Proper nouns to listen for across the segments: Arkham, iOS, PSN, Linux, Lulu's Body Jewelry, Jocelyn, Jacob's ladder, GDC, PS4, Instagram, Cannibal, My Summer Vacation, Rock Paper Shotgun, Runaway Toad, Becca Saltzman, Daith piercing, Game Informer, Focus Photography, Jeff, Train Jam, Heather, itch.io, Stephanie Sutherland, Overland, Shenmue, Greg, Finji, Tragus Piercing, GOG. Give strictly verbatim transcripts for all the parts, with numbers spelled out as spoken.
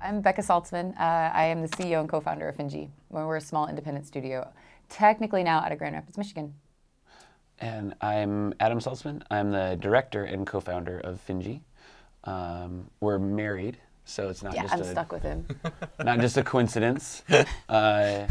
I'm Becca Saltzman. Uh, I am the C E O and co-founder of Finji. We're a small independent studio, technically now out of Grand Rapids, Michigan. And I'm Adam Saltzman. I'm the director and co-founder of Finji. Um, we're married, so it's not yeah, just I'm a, stuck with him. Not just a coincidence. Uh,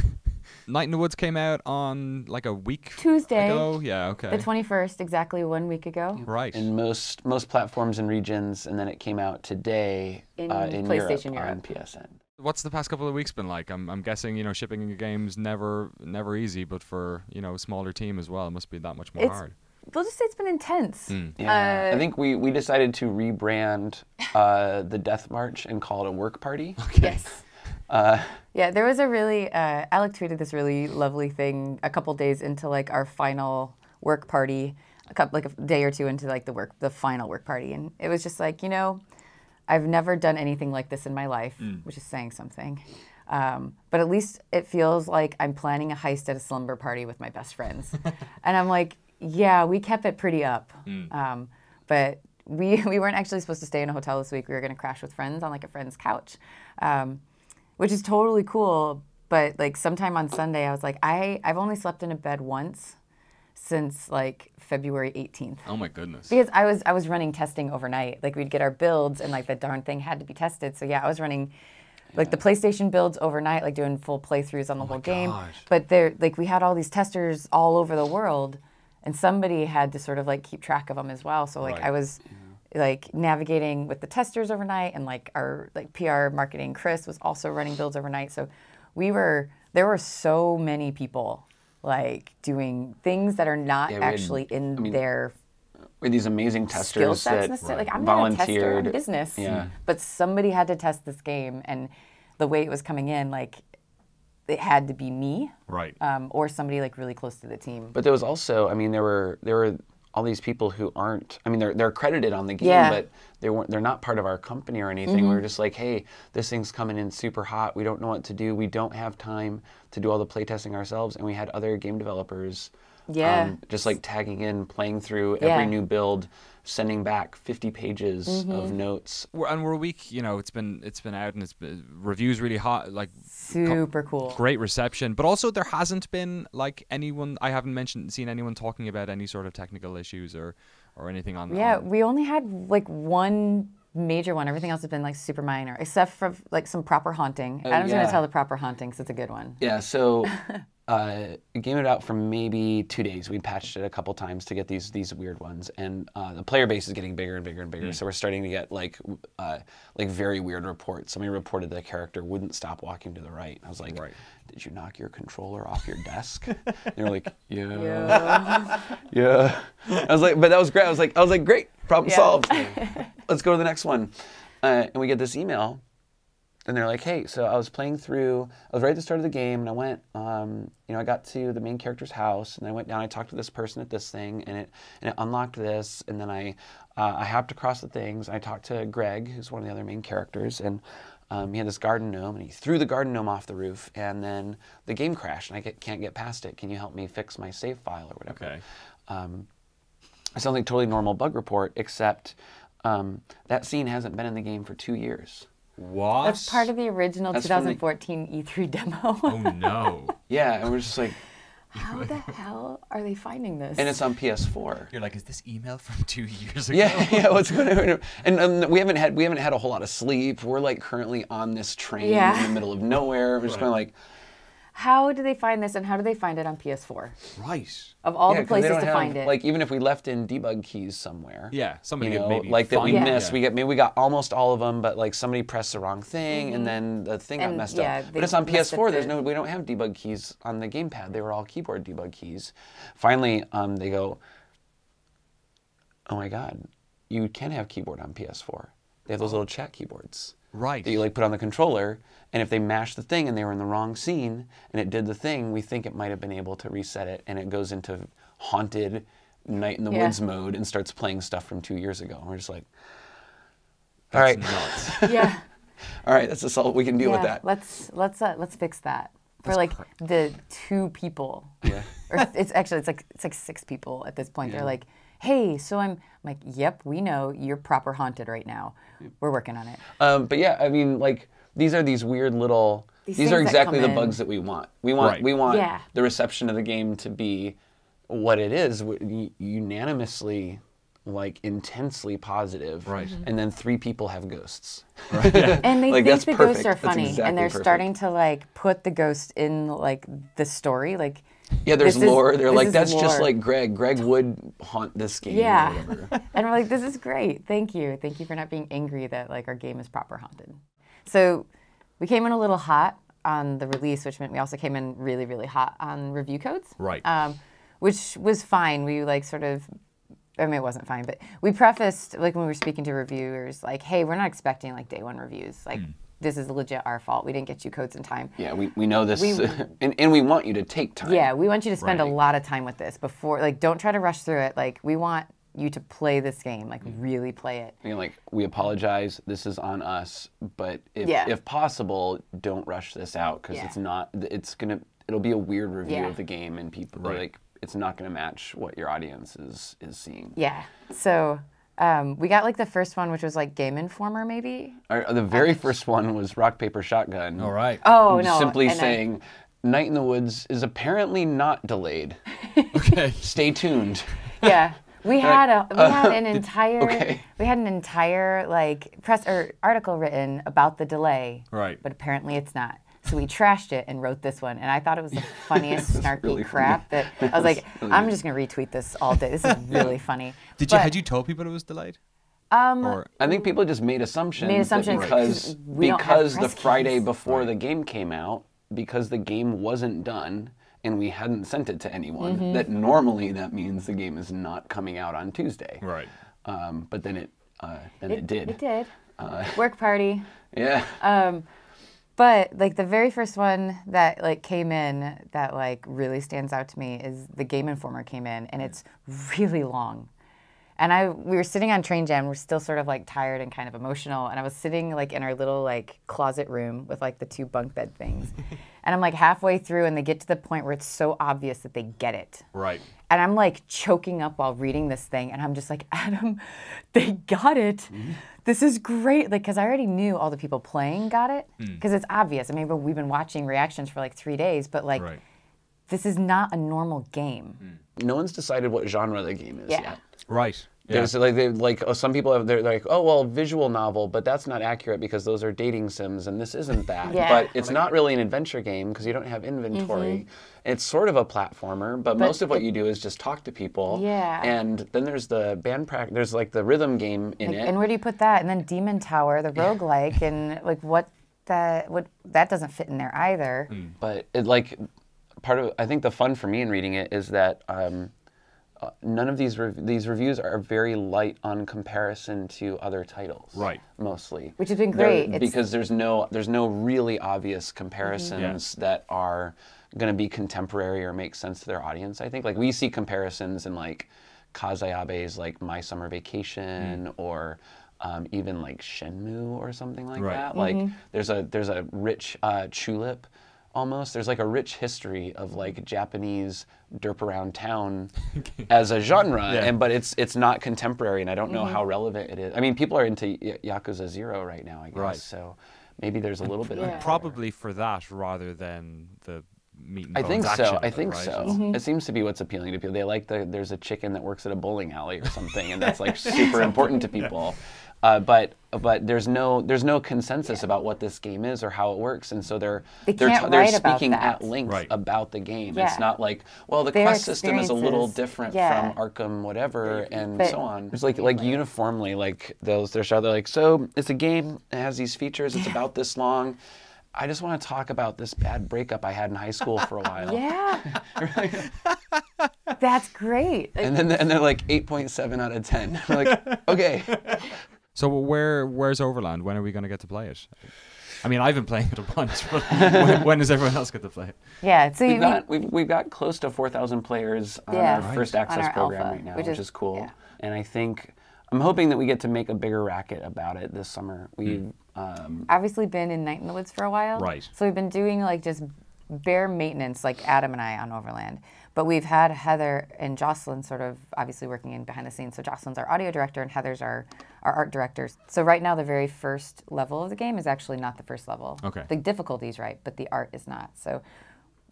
Night in the Woods came out on like a week Tuesday. Ago. Yeah, okay. The twenty-first, exactly one week ago. Right. In most most platforms and regions, and then it came out today in, uh, in PlayStation Europe, Europe on P S N. What's the past couple of weeks been like? I'm I'm guessing, you know, shipping your game's never never easy, but for, you know, a smaller team as well, it must be that much more it's, hard. We'll just say it's been intense. Mm. Yeah. Uh, I think we, we decided to rebrand uh, the Death March and call it a work party. Okay. Yes. Uh, yeah, there was a really, uh, Alec tweeted this really lovely thing a couple days into like our final work party, a couple, like a day or two into like the work, the final work party. And it was just like, you know, I've never done anything like this in my life, mm. which is saying something. Um, but at least it feels like I'm planning a heist at a slumber party with my best friends. And I'm like, yeah, we kept it pretty up. Mm. Um, but we, we weren't actually supposed to stay in a hotel this week. We were going to crash with friends on like a friend's couch. Um, Which is totally cool, but like sometime on Sunday, I was like, I, I've only slept in a bed once since like February eighteenth. Oh my goodness. Because I was I was running testing overnight. Like we'd get our builds and like the darn thing had to be tested. So yeah, I was running like the PlayStation builds overnight, like doing full playthroughs on the oh whole game. Gosh. But there, like we had all these testers all over the world and somebody had to sort of like keep track of them as well. So like right. I was... Yeah. like navigating with the testers overnight, and like our like P R marketing Chris was also running builds overnight. So we were there were so many people like doing things that are not yeah, actually had, in I mean, their we had these amazing testers that right. like I'm volunteered not a tester, I'm business, yeah. but somebody had to test this game, and the way it was coming in, like it had to be me, right, um, or somebody like really close to the team. But there was also, I mean, there were there were. all these people who aren't, I mean, they're, they're credited on the game, yeah. but they weren't, they're not part of our company or anything. Mm-hmm. We were just like, hey, this thing's coming in super hot. We don't know what to do. We don't have time to do all the playtesting ourselves. And we had other game developers yeah. um, just like tagging in, playing through yeah. every new build, sending back fifty pages mm-hmm. of notes. We're, and we're a week, you know, it's been it's been out and it's been, reviews really hot, like super cool, great reception. But also there hasn't been like anyone, I haven't mentioned seen anyone talking about any sort of technical issues or or anything on that. Yeah, on. We only had like one major one. Everything else has been like super minor, except for like some proper haunting. Oh, Adam's yeah. gonna tell the proper haunting because it's a good one. Yeah. So. Uh, game it out for maybe two days. We patched it a couple times to get these these weird ones, and uh, the player base is getting bigger and bigger and bigger. Mm. So we're starting to get like uh, like very weird reports. Somebody reported that a character wouldn't stop walking to the right. I was like, right. "Did you knock your controller off your desk?" They were like, "Yeah, yeah." yeah. I was like, "But that was great." I was like, "I was like, great, problem yeah. solved. Let's go to the next one." Uh, and we get this email. And they're like, hey, so I was playing through, I was right at the start of the game, and I went, um, you know, I got to the main character's house, and I went down, I talked to this person at this thing, and it and it unlocked this, and then I uh, I hopped across the things, and I talked to Greg, who's one of the other main characters, and um, he had this garden gnome, and he threw the garden gnome off the roof, and then the game crashed, and I get, can't get past it. Can you help me fix my save file or whatever? Okay. Um, it sounds like a totally normal bug report, except um, that scene hasn't been in the game for two years. What? That's part of the original That's twenty fourteen the... E three demo. Oh no. Yeah, and we're just like... How the hell are they finding this? And it's on P S four. You're like, is this email from two years ago? Yeah, yeah, what's going on? And um, we haven't had we haven't had a whole lot of sleep. We're like currently on this train yeah. in the middle of nowhere. We're just right. going like... How do they find this, and how do they find it on P S four? Right. Of all yeah, the places to have, find it. Like, even if we left in debug keys somewhere. Yeah, somebody you know, maybe like that we yeah. missed. Yeah. We get, maybe we got almost all of them, but like somebody pressed the wrong thing, mm-hmm. and then the thing and, got messed yeah, up. But it's on P S four. It. There's no, we don't have debug keys on the gamepad. They were all keyboard debug keys. Finally, um, they go, oh my God, you can have keyboard on P S four. They have those little chat keyboards. Right. That you like put on the controller, and if they mash the thing and they were in the wrong scene and it did the thing, we think it might have been able to reset it, and it goes into haunted Night in the yeah. Woods mode and starts playing stuff from two years ago. And we're just like, all that's right, nuts. yeah, all right, that's assault. We can deal yeah, with that. Let's let's uh, let's fix that. for That's like the two people. Yeah. Or it's actually it's like it's like six people at this point. Yeah. They're like, hey, so I'm, I'm like, yep, we know you're proper haunted right now. We're working on it. Um, but yeah, I mean, like these are these weird little. These, these are exactly the bugs that we want. We want right. we want yeah. the reception of the game to be what it is, unanimously. Like intensely positive, right? Mm-hmm. And then three people have ghosts, right? Yeah. And they like, think the perfect. Ghosts are funny, exactly and they're perfect. Starting to like put the ghost in like the story, like yeah. There's lore. Is, they're like that's lore. Just like Greg. Greg would haunt this game. Yeah, or whatever. And we're like, this is great. Thank you, thank you for not being angry that like our game is proper haunted. So we came in a little hot on the release, which meant we also came in really, really hot on review codes, right? Um, which was fine. We like sort of. I mean, it wasn't fine, but we prefaced, like, when we were speaking to reviewers, like, hey, we're not expecting, like, day one reviews. Like, mm. this is legit our fault. We didn't get you codes in time. Yeah, we, we know this. We, and, and we want you to take time. Yeah, we want you to spend right. a lot of time with this before, like, don't try to rush through it. Like, we want you to play this game, like, mm. really play it. I mean, like, we apologize. This is on us. But if, yeah. if possible, don't rush this out because yeah. it's not, it's going to, it'll be a weird review yeah. of the game and people right. like, it's not going to match what your audience is is seeing. Yeah. So um, we got like the first one, which was like Game Informer, maybe. Our, the very I, first one was Rock Paper Shotgun. All right. Oh no. Simply and saying, I, Night in the Woods is apparently not delayed. Okay. Stay tuned. Yeah. We had a we had an entire okay. we had an entire like press or article written about the delay. Right. But apparently it's not. So we trashed it and wrote this one, and I thought it was the funniest snarky really crap funny. That I was like, really I'm just gonna retweet this all day. This is really yeah. funny. Did but, you had you told people it was delayed? Um, or, I think people just made assumptions, made assumptions because because the Friday keys. Before right. the game came out, because the game wasn't done and we hadn't sent it to anyone. Mm-hmm. That normally that means the game is not coming out on Tuesday. Right. Um, but then it uh, then it, it did. It did. Uh, Work party. Yeah. Um, But like the very first one that like came in that like really stands out to me is the Game Informer came in and it's really long. And I we were sitting on Train Jam, we're still sort of like tired and kind of emotional, and I was sitting like in our little like closet room with like the two bunk bed things. And I'm like halfway through and they get to the point where it's so obvious that they get it. Right. And I'm like choking up while reading this thing and I'm just like, Adam, they got it. Mm-hmm. This is great. Like, cause I already knew all the people playing got it. Mm. Cause it's obvious. I mean, but we've been watching reactions for like three days, but like, right. this is not a normal game. Mm. No one's decided what genre the game is yeah. yet. Right. Yeah. There's like they like oh, some people have they're like oh well visual novel but that's not accurate because those are dating sims and this isn't that yeah. but it's not really an adventure game because you don't have inventory. Mm-hmm. It's sort of a platformer but, but most of what you do is just talk to people. Yeah. And then there's the band practice. There's like the rhythm game in like, it. And where do you put that? And then Demon Tower, the roguelike, and like what that what that doesn't fit in there either. Mm. But it like part of I think the fun for me in reading it is that. Um, Uh, none of these rev these reviews are very light on comparison to other titles, right? Mostly, which has been great there, because there's no there's no really obvious comparisons mm-hmm. yeah. that are going to be contemporary or make sense to their audience. I think like we see comparisons in like Kazayabe's like My Summer Vacation mm-hmm. or um, even like Shenmue or something like right. that. Mm-hmm. Like there's a there's a rich uh, tulip. Almost there's like a rich history of like Japanese derp around town as a genre, yeah. and but it's it's not contemporary, and I don't know mm-hmm. how relevant it is. I mean, people are into Yakuza Zero right now, I guess. Right. So maybe there's a little and bit. Yeah. of Probably for that rather than the meat and bones I think action so. I think it, right? so. Mm-hmm. It seems to be what's appealing to people. They like the there's a chicken that works at a bowling alley or something, and that's like super important to people. Yeah. Uh, but but there's no there's no consensus yeah. about what this game is or how it works, and so they're they they're, they're speaking at length right. about the game. Yeah. It's not like well the Their quest system is a little different yeah. from Arkham whatever and but so on. It's like like uniformly like those they're they're like so it's a game it has these features it's yeah. about this long. I just want to talk about this bad breakup I had in high school for a while. Yeah. That's great. And then and they're like eight point seven out of ten. We're like okay. So where where's Overland? When are we going to get to play it? I mean, I've been playing it a bunch, but when, when does everyone else get to play it? Yeah, so we've you got, mean, we've, we've got close to four thousand players on yeah, our right. first access our program alpha, right now, which is, which is cool. Yeah. And I think I'm hoping that we get to make a bigger racket about it this summer. We've mm. um, obviously been in Night in the Woods for a while, right? So we've been doing like just bare maintenance, like Adam and I on Overland. But we've had Heather and Jocelyn sort of obviously working in behind the scenes. So Jocelyn's our audio director and Heather's our, our art director. So right now the very first level of the game is actually not the first level. Okay. The difficulty's right, but the art is not. So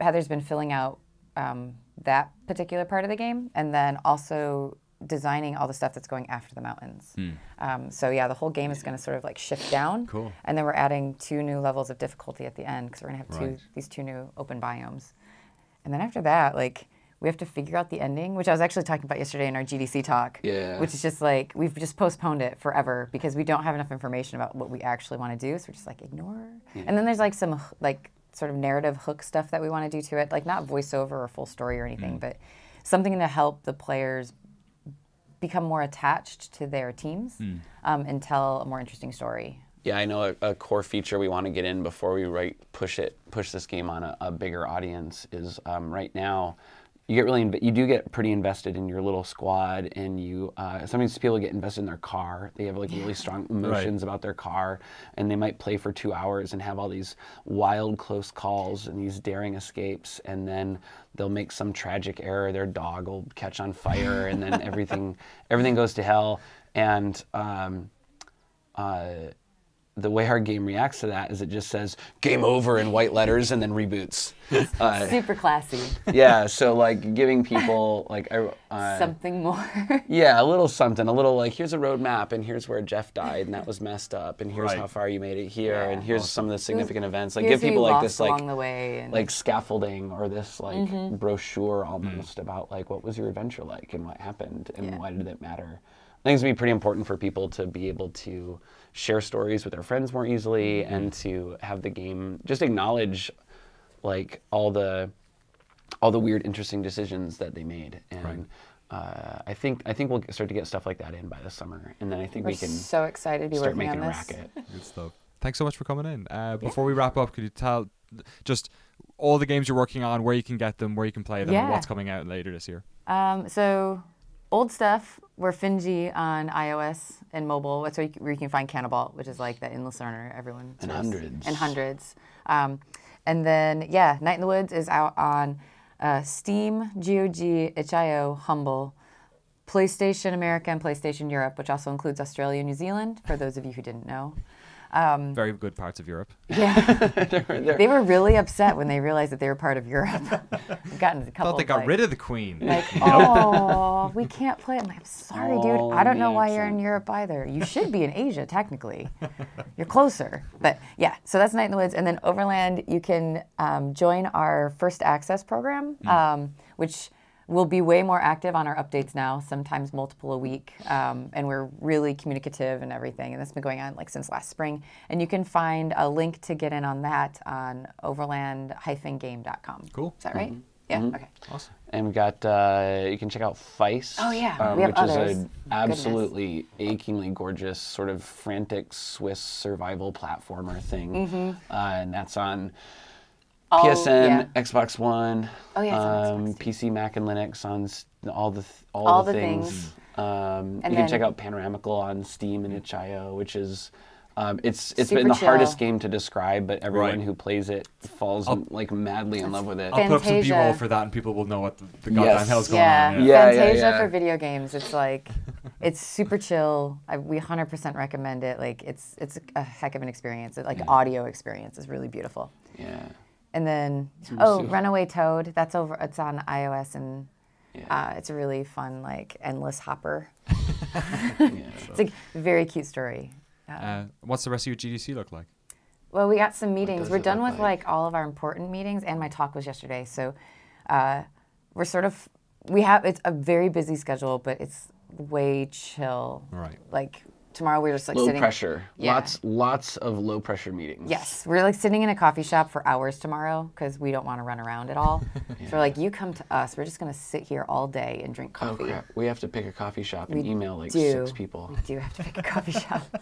Heather's been filling out um, that particular part of the game and then also designing all the stuff that's going after the mountains. Hmm. Um, so yeah, the whole game is going to sort of like shift down. Cool. And then we're adding two new levels of difficulty at the end because we're going to have right. two, these two new open biomes. And then after that, like, we have to figure out the ending, which I was actually talking about yesterday in our G D C talk, yeah. which is just like, we've just postponed it forever because we don't have enough information about what we actually want to do. So we're just like, ignore. Yeah. And then there's like some like sort of narrative hook stuff that we want to do to it, like not voiceover or full story or anything, mm. but something to help the players become more attached to their teams mm. um, and tell a more interesting story. Yeah, I know a, a core feature we want to get in before we write, push it, push this game on a, a bigger audience is um, right now, you get really, you do get pretty invested in your little squad, and you uh, sometimes people get invested in their car. They have like really strong emotions right. about their car, and they might play for two hours and have all these wild close calls and these daring escapes, and then they'll make some tragic error. Their dog will catch on fire, and then everything everything goes to hell. And um, uh, the way our game reacts to that is it just says game over in white letters and then reboots. Uh, Super classy. Yeah, so like giving people like uh, something more. Yeah, a little something, a little like here's a road map and here's where Jeff died and that was messed up and here's right. how far you made it here yeah. and here's awesome. some of the significant was, events. Like give people like this like along the way and... like scaffolding or this like mm-hmm. brochure almost mm. about like what was your adventure like and what happened and yeah. why did it matter. I think it's going to be pretty important for people to be able to share stories with their friends more easily mm-hmm. and to have the game just acknowledge like all the all the weird interesting decisions that they made. And right. uh, I think I think we'll start to get stuff like that in by the summer. And then I think We're we can so excited to be start working making on this. a racket. Good stuff. Thanks so much for coming in. Uh, before yeah. we wrap up, could you tell just all the games you're working on, where you can get them, where you can play them, yeah. and what's coming out later this year? Um, so old stuff. We're Finji on iOS and mobile. That's where you, where you can find Cannibal, which is like the endless learner. Everyone and knows. hundreds and hundreds. Um, and then yeah, Night in the Woods is out on uh, Steam, G O G, H I O, Humble, PlayStation America, and PlayStation Europe, which also includes Australia and New Zealand. For those of you who didn't know. Um, Very good parts of Europe. Yeah, they're, they're... they were really upset when they realized that they were part of Europe. I've gotten a couple. Thought they of got like, rid of the Queen. Like, oh, we can't play it. I'm like, I'm sorry, oh, dude. I don't know why accent. You're in Europe either. You should be in Asia technically. You're closer, but yeah. So that's Night in the Woods, and then Overland. You can um, join our first access program, mm. um, which. We'll be way more active on our updates now, sometimes multiple a week, um, and we're really communicative and everything, and that's been going on like since last spring. And you can find a link to get in on that on overland game dot com. Cool. Is that mm-hmm. right? Yeah, mm-hmm. okay. Awesome. And we got, uh, you can check out Feist. Oh yeah, um, we have which others. is an absolutely Goodness. achingly gorgeous sort of frantic Swiss survival platformer thing, mm-hmm. uh, and that's on... P S N, yeah. Xbox One, oh, yeah, um, Xbox P C, Mac, and Linux on all the th all, all the, the things. things. Um, you then, can check out Panoramical on Steam and itch dot i o, which is um, it's it's been the chill. hardest game to describe, but everyone right. who plays it falls I'll, like madly in love with it. I'll Fantasia. put up some B-roll for that, and people will know what the, the goddamn yes. hell's going yeah. on. Yeah, yeah, Fantasia yeah, yeah. for video games. It's like it's super chill. I, we one hundred percent recommend it. Like it's it's a heck of an experience. It, like yeah. audio experience is really beautiful. Yeah. And then, oh, Runaway Toad, that's over, it's on iOS, and yeah. uh, it's a really fun, like, endless hopper. yeah, it's like a very cute story. Uh, uh, what's the rest of your G D C look like? Well, we got some meetings. We're done with, like? like, all of our important meetings, and my talk was yesterday, so uh, we're sort of, we have, it's a very busy schedule, but it's way chill. Right. Like... Tomorrow we're just like low sitting. Low pressure. Yeah. Lots, lots of low pressure meetings. Yes, we're like sitting in a coffee shop for hours tomorrow because we don't want to run around at all. yeah. So we're like, you come to us. We're just gonna sit here all day and drink coffee. Oh crap! We have to pick a coffee shop and we email like do. six people. We do have to pick a coffee shop.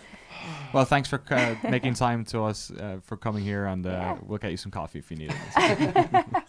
Well, thanks for uh, making time to us uh, for coming here, and uh, yeah. we'll get you some coffee if you need it.